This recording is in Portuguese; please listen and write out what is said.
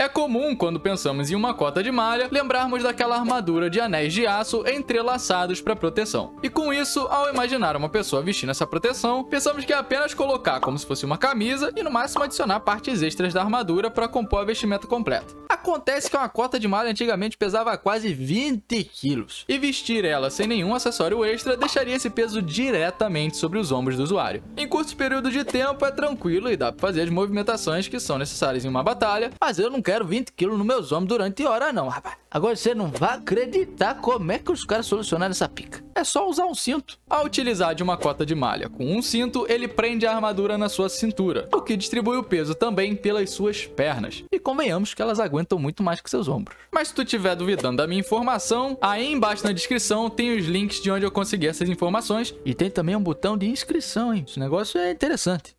É comum, quando pensamos em uma cota de malha, lembrarmos daquela armadura de anéis de aço entrelaçados para proteção. E com isso, ao imaginar uma pessoa vestindo essa proteção, pensamos que é apenas colocar como se fosse uma camisa e no máximo adicionar partes extras da armadura para compor a vestimenta completa. Acontece que uma cota de malha antigamente pesava quase 20 quilos, e vestir ela sem nenhum acessório extra deixaria esse peso diretamente sobre os ombros do usuário. Em curto período de tempo é tranquilo e dá para fazer as movimentações que são necessárias em uma batalha, mas eu não quero 20 quilos nos meus ombros durante hora não, rapaz. Agora você não vai acreditar como é que os caras solucionaram essa pica. É só usar um cinto. Ao utilizar de uma cota de malha com um cinto, ele prende a armadura na sua cintura, o que distribui o peso também pelas suas pernas. E convenhamos que elas aguentam muito mais que seus ombros. Mas se tu estiver duvidando da minha informação, aí embaixo na descrição tem os links de onde eu consegui essas informações. E tem também um botão de inscrição, hein? Esse negócio é interessante.